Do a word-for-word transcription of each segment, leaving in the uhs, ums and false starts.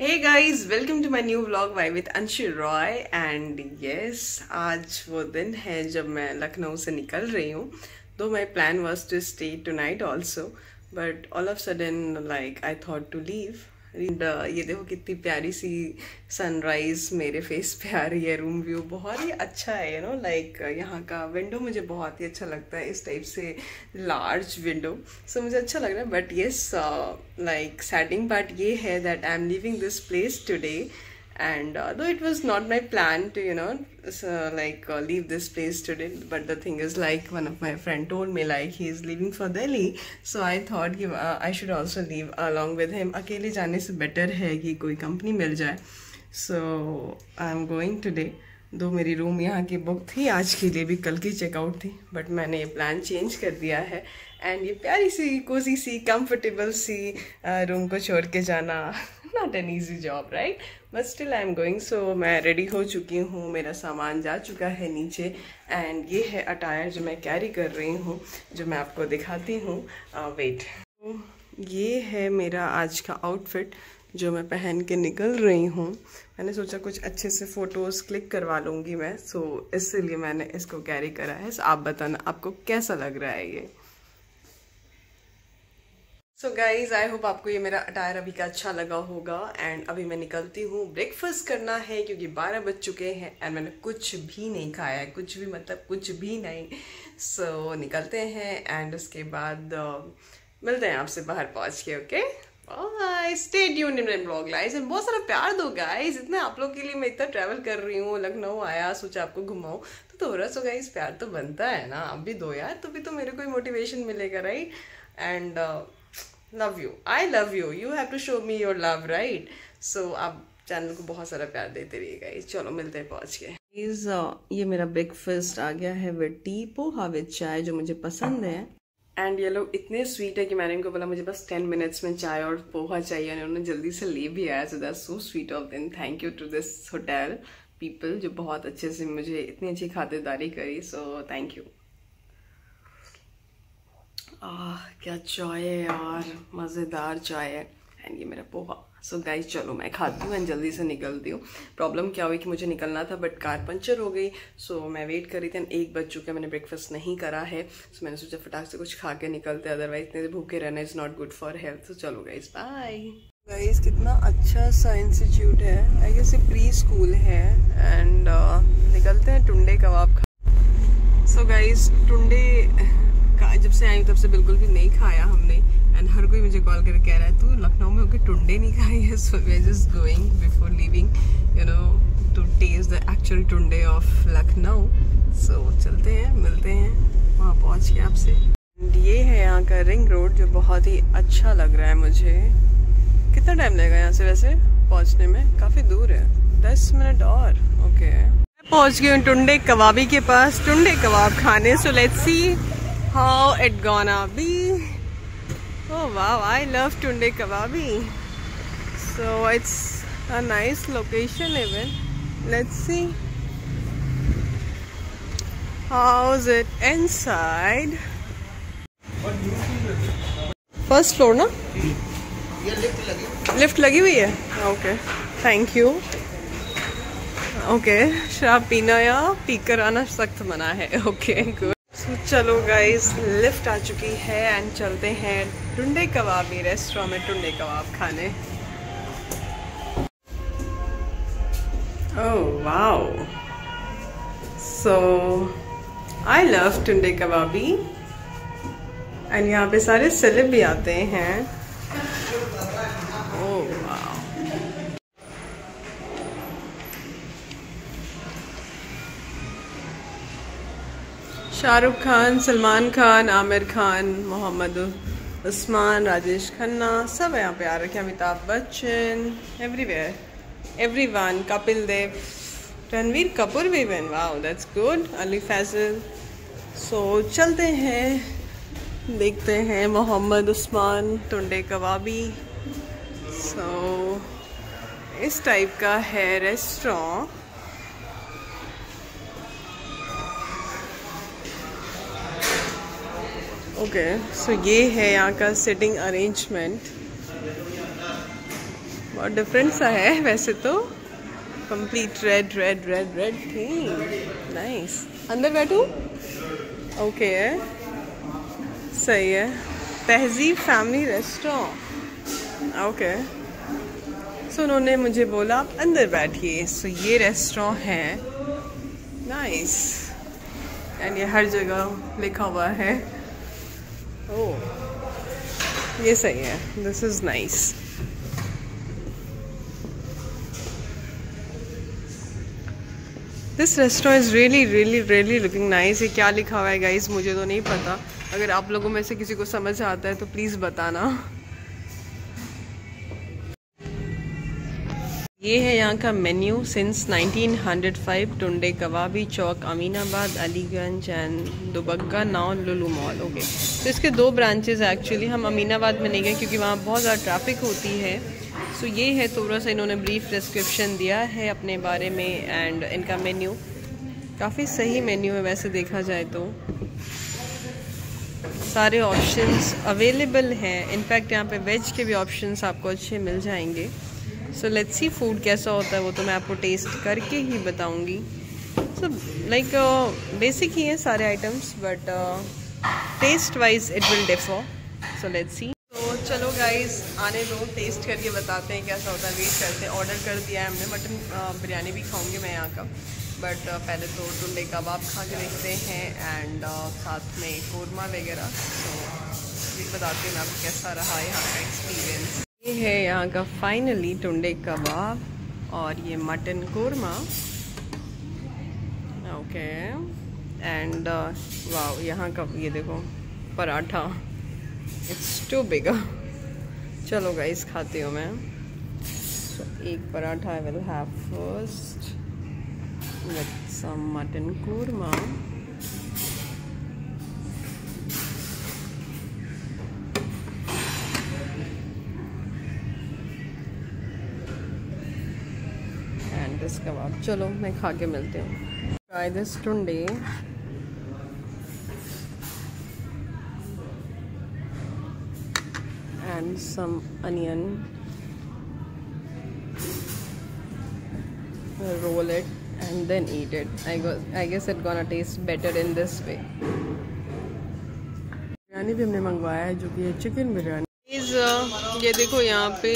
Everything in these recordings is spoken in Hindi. Hey guys, welcome to my new vlog by with Anshu Roy. And yes, आज वो दिन है जब मैं लखनऊ से निकल रही हूँ। Though my plan was to stay tonight also, but all of sudden like I thought to leave. And ये देखो कितनी प्यारी सी सनराइज़ मेरे फेस पे आ रही है। रूम व्यू बहुत ही अच्छा है, यू नो लाइक यहाँ का विंडो मुझे बहुत ही अच्छा लगता है, इस टाइप से लार्ज विंडो, सो मुझे अच्छा लग रहा है। बट येस, लाइक सैडिंग पार्ट ये है that I am living this place today. And uh, though it was not my plan to, you know, so, like uh, leave this place today, but the thing is, like one of my friend told me, like he is leaving for Delhi, so I thought कि uh, I should also leave along with him. अकेले जाने से better है कि कोई company मिल जाए, so I am going today. दो मेरी रूम यहाँ की बुक थी आज के लिए, भी कल की चेकआउट थी, बट मैंने ये प्लान चेंज कर दिया है। एंड ये प्यारी सी कोजी सी कंफर्टेबल सी रूम को छोड़ के जाना, not an easy job right, but still I am going. So मैं रेडी हो चुकी हूँ, मेरा सामान जा चुका है नीचे। एंड ये है अटायर जो मैं कैरी कर रही हूँ, जो मैं आपको दिखाती हूँ। वेट, ये है मेरा आज का आउटफिट जो मैं पहन के निकल रही हूँ। मैंने सोचा कुछ अच्छे से फ़ोटोज़ क्लिक करवा लूँगी मैं, सो so, इसलिए मैंने इसको कैरी करा है। so, आप बताना आपको कैसा लग रहा है ये। सो गाइज़, आई होप आपको ये मेरा अटायर अभी का अच्छा लगा होगा। एंड अभी मैं निकलती हूँ, ब्रेकफास्ट करना है क्योंकि बारह बज चुके हैं एंड मैंने कुछ भी नहीं खाया है, कुछ भी मतलब कुछ भी नहीं। सो so, निकलते हैं एंड उसके बाद uh, मिलते हैं आपसे बाहर पहुँच के। Okay okay? Stay tuned in vlog guys, and बहुत सारा प्यार दो गाइस। इतना आप लोग के लिए मैं इतना ट्रैवल कर रही हूँ, लखनऊ आया सोचा आपको घुमाऊँ तो थोड़ा सो गाइस प्यार तो बनता है ना, आप भी दो यार, तभी तो मेरे को ही मोटिवेशन मिलेगा right. And love you, I love you, you have to show me your love right. So आप चैनल को बहुत सारा प्यार देते रहिए गाइस। चलो मिलते हैं पहुँच के। प्लीज़, ये मेरा ब्रेकफास्ट आ गया है विद टी, पोहा विद चाय जो मुझे पसंद है। एंड ये लोग इतने स्वीट है कि मैंने इनको बोला मुझे बस टेन मिनट्स में चाय और पोहा चाहिए, उन्होंने जल्दी से ले भी आया। So that's so sweet of them, thank you to this hotel people जो बहुत अच्छे से मुझे इतनी अच्छी खातिरदारी करी, सो थैंक यू। आह क्या चाय है यार, मज़ेदार चाय है। एंड ये मेरा पोहा। सो गाइज चलो मैं खाती हूँ एंड जल्दी से निकलती हूँ। प्रॉब्लम क्या हुई कि मुझे निकलना था बट कार पंचर हो गई, सो so, मैं वेट कर रही थी। एंड एक बज चुका है, मैंने ब्रेकफास्ट नहीं करा है, सो so, मैंने सोचा फटाक से कुछ खा के निकलते, अदरवाइज इतने भूखे रहना is not good for health. तो चलो गाइज बाय। गाइज कितना अच्छा सा इंस्टीट्यूट है, आई गेस प्री स्कूल है। एंड uh, निकलते हैं टुंडे कबाब खा। सो गाइज टुंडे का जब से आई तब से बिल्कुल भी नहीं खाया हमने। एंड हर कोई मुझे कॉल करके कह रहा है तू लखनऊ में होके टुंडे नहीं खाई है। So we are just going before leaving, you know, to taste the actual Tunday of Lucknow. So चलते हैं, मिलते हैं वहाँ पहुँच के आपसे। ये है यहाँ का रिंग रोड जो बहुत ही अच्छा लग रहा है मुझे। कितना टाइम लगेगा यहाँ से वैसे पहुँचने में? काफ़ी दूर है, दस मिनट और। ओके, मैं पहुँच गई हूँ टुंडे कबाबी के पास, टुंडे कबाब खाने। So let's see how it gonna be. Oh wow, I love Tunday Kababi. So it's a nice location even. Let's see how's it inside. First floor ना? ये lift लगी? Lift लगी हुई है? Okay. Thank you. Okay. शराब पीना या पी कर आना सख्त मना है. Okay. Good. So, चलो गाइज लिफ्ट आ चुकी है एंड चलते हैं टुंडे कबाबी रेस्टोरेंट में टुंडे कबाब खाने। Oh wow, so I love Tunday Kababi. And यहाँ पे सारे सेलेब भी आते हैं। ओह वाओ, शाहरुख खान, सलमान खान, आमिर खान, मोहम्मद उस्मान, राजेश खन्ना, सब यहाँ पे आ रखे हैं। अमिताभ बच्चन, एवरीवेयर एवरीवन, कपिल देव, रणबीर कपूर भी one, wow that's good, Ali Faizal. So चलते हैं, देखते हैं मोहम्मद उस्मान टुंडे कबाबी। सो so, इस टाइप का है रेस्टोरेंट। ओके okay, सो so ये है यहाँ का सिटिंग अरेंजमेंट। बहुत डिफरेंट सा है वैसे तो, complete red red red red थी। नाइस। अंदर बैठूं? ओके है, सही है। तहज़ीब फैमिली रेस्टोरेंट, ओके। सो उन्होंने मुझे बोला आप अंदर बैठिए। सो so, ये रेस्टोरेंट है। नाइस। एंड ये हर जगह लिखा हुआ है। ओह, ये सही है। This is nice. This restaurant is really really really looking nice. ये क्या लिखा हुआ है गाइज मुझे तो नहीं पता। अगर आप लोगों में से किसी को समझ आता है तो प्लीज़ बताना। ये है यहाँ का menu. Since nineteen hundred five, Tunday Kababi, Chowk Aminabad, Aliganj and Dubagga, now Lulu mall. Okay, तो इसके दो ब्रांचेस एक्चुअली। हम अमीनाबाद में नहीं गए क्योंकि वहाँ बहुत ज़्यादा ट्रैफिक होती है। सो so, ये है थोड़ा सा इन्होंने ब्रीफ डिस्क्रिप्शन दिया है अपने बारे में एंड इनका मेन्यू काफ़ी सही मेन्यू है वैसे देखा जाए तो। सारे ऑप्शंस अवेलेबल हैं। इनफैक्ट यहाँ पे वेज के भी ऑप्शंस आपको अच्छे मिल जाएंगे। सो लेट्स सी फूड कैसा होता है वो तो मैं आपको टेस्ट करके ही बताऊंगी। सो लाइक बेसिक ही हैं सारे items but taste wise it will differ. So let's see. तो चलो गाइस आने दो, टेस्ट करके बताते हैं कैसा होता है। वेट करते हैं। ऑर्डर कर दिया है हमने। मटन बिरयानी भी खाऊंगी मैं यहाँ का, बट uh, पहले तो टुंडे कबाब खा के देखते हैं एंड uh, साथ में कोरमा वगैरह। तो भी बताते हैं आपको कैसा रहा यहाँ का एक्सपीरियंस। ये है यहाँ का फाइनली टुंडे कबाब और ये मटन कोरमा। ओके एंड वाह, यहाँ का ये देखो पराठा, इट्स टू बिग। चलो गाइस खाती हूँ मैं। so, एक paratha I will have first with some mutton korma. And this kebab. चलो मैं खा के मिलती हूँ। Try this tunde. And some onion. Roll it. And then eat it. I go. I guess it's gonna taste better in this way. Biryani भी हमने मंगवाया है जो कि है चिकन बिरयानी। Guys, ये देखो यहाँ पे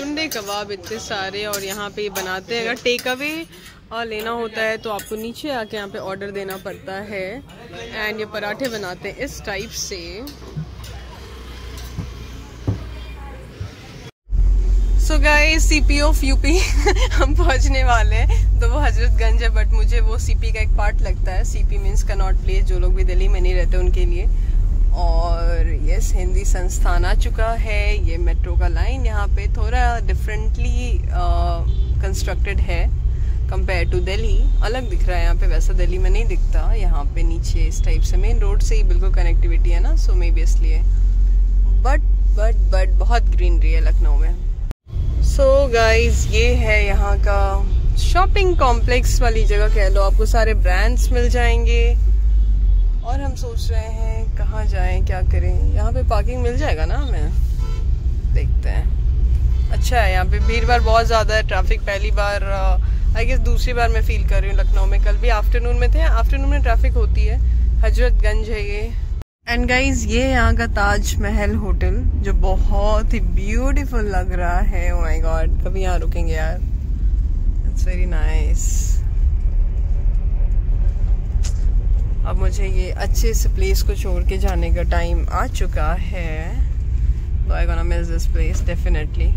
टुंडे कबाब इतने सारे और यहाँ पे बनाते हैं। अगर टेक अवे और लेना होता है तो आपको नीचे आके यहाँ पे ऑर्डर देना पड़ता है। एंड ये पराठे बनाते हैं इस टाइप से। So guys CP of UP हम पहुंचने वाले हैं। तो वो हजरतगंज है बट मुझे वो सीपी का एक पार्ट लगता है। सीपी मीन्स कनॉट प्लेस, जो लोग भी दिल्ली में नहीं रहते उनके लिए। और यस, हिंदी संस्थान आ चुका है। ये मेट्रो का लाइन यहाँ पे थोड़ा डिफरेंटली कंस्ट्रक्टेड है कंपेयर टू दिल्ली। अलग दिख रहा है यहाँ पे, वैसा दिल्ली में नहीं दिखता। यहाँ पे नीचे इस टाइप से मेन रोड से ही बिल्कुल कनेक्टिविटी है ना, सो मे बी इसलिए। बट बट बट बहुत ग्रीनरी है लखनऊ में। सो so गाइज ये है यहाँ का शॉपिंग कॉम्प्लेक्स वाली जगह कह लो। आपको सारे ब्रांड्स मिल जाएंगे और हम सोच रहे हैं कहाँ जाएं, क्या करें। यहाँ पे पार्किंग मिल जाएगा ना हमें? देखते हैं। अच्छा है, यहाँ पे भीड़ भाड़ बहुत ज़्यादा है। ट्रैफिक पहली बार, आई गेस दूसरी बार मैं फ़ील कर रही हूँ लखनऊ में। कल भी आफ्टरनून में थे, आफ्टरनून में ट्रैफिक होती है। हजरतगंज है ये। एंड गाइज ये यहाँ का ताज महल होटल जो बहुत ही ब्यूटीफुल लग रहा है। ओ माय गॉड, कभी यहाँ रुकेंगे यार। It's very nice. अब मुझे ये अच्छे से प्लेस को छोड़ के जाने का टाइम आ चुका है। तो I gonna miss this place definitely.